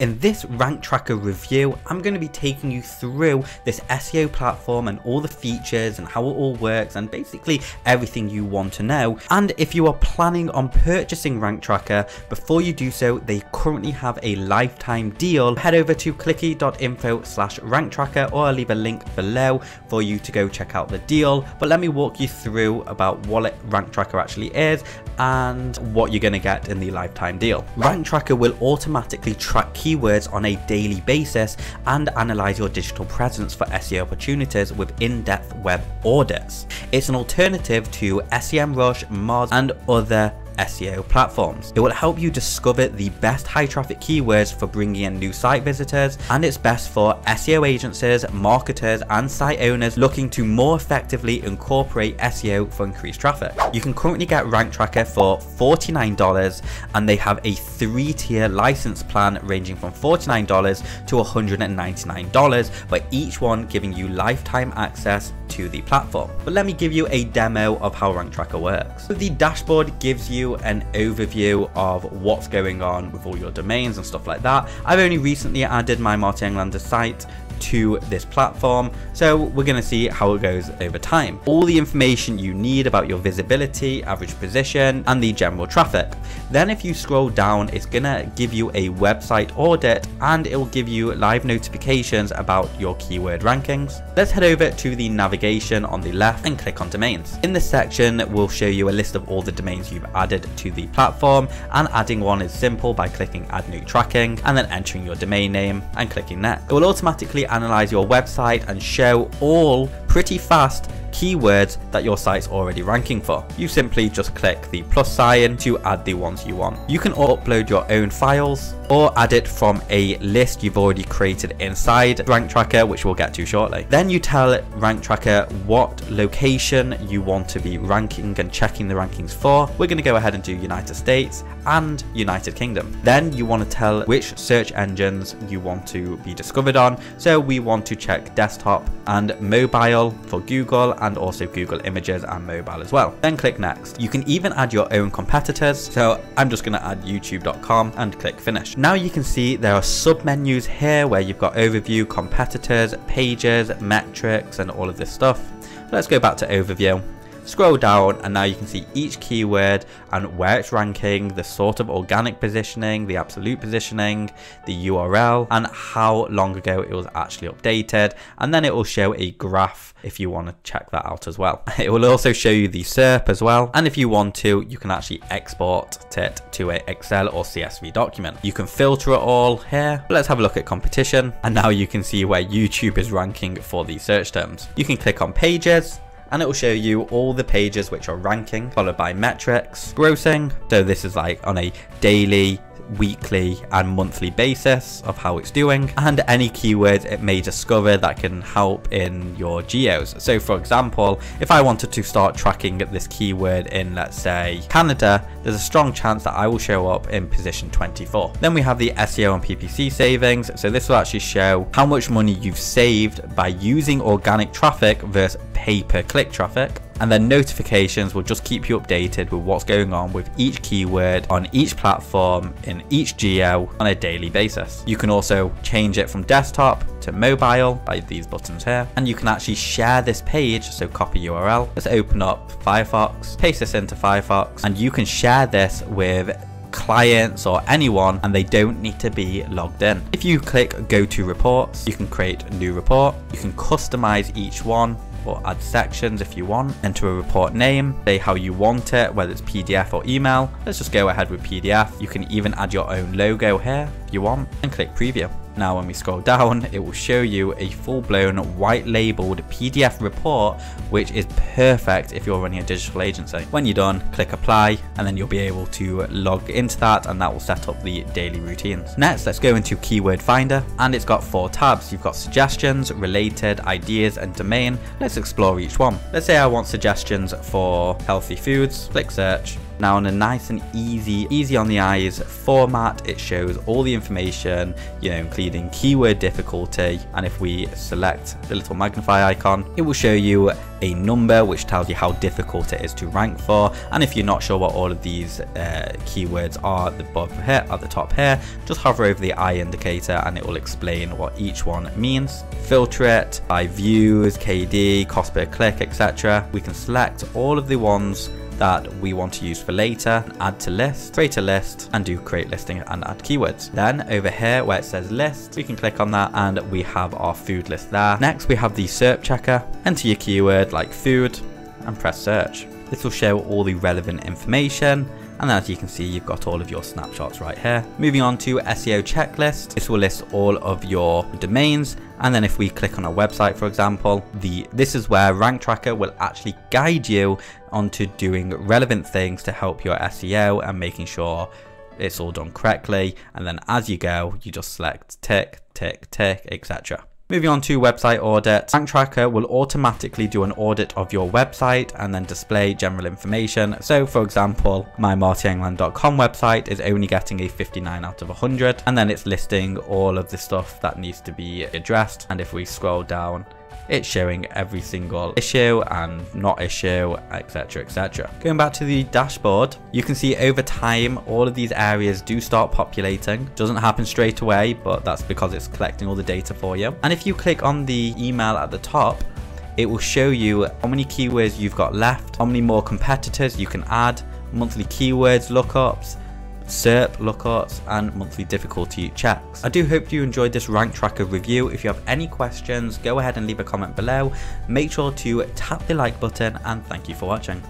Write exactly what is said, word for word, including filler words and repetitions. In this Rank Tracker review, I'm going to be taking you through this S E O platform and all the features and how it all works and basically everything you want to know. And if you are planning on purchasing Rank Tracker, before you do so, they currently have a lifetime deal. Head over to clicky dot info slash rank tracker, or I'll leave a link below for you to go check out the deal. But let me walk you through about what Rank Tracker actually is and what you're going to get in the lifetime deal. Rank Tracker will automatically track keywords on a daily basis and analyze your digital presence for S E O opportunities with in-depth web audits. It's an alternative to SEMrush, Moz and other S E O platforms. It will help you discover the best high traffic keywords for bringing in new site visitors, and it's best for S E O agencies, marketers and site owners looking to more effectively incorporate S E O for increased traffic. You can currently get Rank Tracker for forty-nine dollars, and they have a three tier license plan ranging from forty-nine dollars to one hundred ninety-nine dollars, but each one giving you lifetime access to the platform. But let me give you a demo of how Rank Tracker works. So the dashboard gives you an overview of what's going on with all your domains and stuff like that. I've only recently added my Marty Englander site to this platform, so we're going to see how it goes over time. All the information you need about your visibility, average position and the general traffic. Then if you scroll down, it's going to give you a website audit, and it will give you live notifications about your keyword rankings. Let's head over to the navigation on the left and click on domains. In this section, we'll show you a list of all the domains you've added to the platform, and adding one is simple by clicking add new tracking and then entering your domain name and clicking next. It will automatically analyze your website and show all pretty fast keywords that your site's already ranking for. You simply just click the plus sign to add the ones you want. You can upload your own files or add it from a list you've already created inside Rank Tracker, which we'll get to shortly. Then you tell Rank Tracker what location you want to be ranking and checking the rankings for. We're going to go ahead and do United States and United Kingdom. Then you want to tell which search engines you want to be discovered on. So we want to check desktop and mobile for Google, and also Google Images and mobile as well. Then click next. You can even add your own competitors. So I'm just going to add YouTube dot com and click finish. Now you can see there are submenus here where you've got overview, competitors, pages, metrics, and all of this stuff. Let's go back to overview. Scroll down and now you can see each keyword and where it's ranking, the sort of organic positioning, the absolute positioning, the U R L and how long ago it was actually updated, and then it will show a graph if you want to check that out as well. It will also show you the S E R P as well, and if you want to, you can actually export it to an Excel or C S V document. You can filter it all here. Let's have a look at competition, and now you can see where YouTube is ranking for these search terms. You can click on pages, and it will show you all the pages which are ranking, followed by metrics, grossing. So this is like on a daily, weekly and monthly basis of how it's doing, and any keywords it may discover that can help in your geos. So for example, if I wanted to start tracking this keyword in, let's say, Canada, there's a strong chance that I will show up in position twenty-four. Then we have the S E O and P P C savings. So this will actually show how much money you've saved by using organic traffic versus pay-per-click traffic. And then notifications will just keep you updated with what's going on with each keyword on each platform in each geo on a daily basis. You can also change it from desktop to mobile by these buttons here, and you can actually share this page. So copy U R L, let's open up Firefox, paste this into Firefox, and you can share this with clients or anyone, and they don't need to be logged in. If you click go to reports, you can create a new report. You can customize each one or add sections if you want. Enter a report name, say how you want it, whether it's P D F or email. Let's just go ahead with P D F. You can even add your own logo here if you want, and click preview. Now when we scroll down, it will show you a full-blown white labeled P D F report, which is perfect if you're running a digital agency. When you're done, click apply, and then you'll be able to log into that, and that will set up the daily routines. Next, let's go into keyword finder, and it's got four tabs. You've got suggestions, related, ideas and domain. Let's explore each one. Let's say I want suggestions for healthy foods. Click search, Now in a nice and easy, easy on the eyes format, it shows all the information, you know, including keyword difficulty. And if we select the little magnify icon, it will show you a number which tells you how difficult it is to rank for. And if you're not sure what all of these uh, keywords are at the bottom here, at the top here, just hover over the eye indicator and it will explain what each one means. Filter it by views, K D, cost per click, et cetera. We can select all of the ones that we want to use for later, add to list, create a list, and do create listing and add keywords. Then over here where it says list, we can click on that and we have our food list there. Next we have the SERP checker. Enter your keyword like food and press search. This will show all the relevant information, and as you can see, you've got all of your snapshots right here. Moving on to S E O checklist, this will list all of your domains. And then if we click on a website, for example, the this is where Rank Tracker will actually guide you onto doing relevant things to help your S E O and making sure it's all done correctly. And then as you go, you just select tick, tick, tick, et cetera. Moving on to website audit, Rank Tracker will automatically do an audit of your website and then display general information. So for example, my marty englander dot com website is only getting a fifty-nine out of one hundred, and then it's listing all of the stuff that needs to be addressed. And if we scroll down, it's showing every single issue and not issue, etc, et cetera. Going back to the dashboard, you can see over time all of these areas do start populating. Doesn't happen straight away, but that's because it's collecting all the data for you. And if you click on the email at the top, it will show you how many keywords you've got left, how many more competitors you can add, monthly keywords lookups, SERP lookups, and monthly difficulty checks. I do hope you enjoyed this Rank Tracker review. If you have any questions, go ahead and leave a comment below. Make sure to tap the like button, and thank you for watching.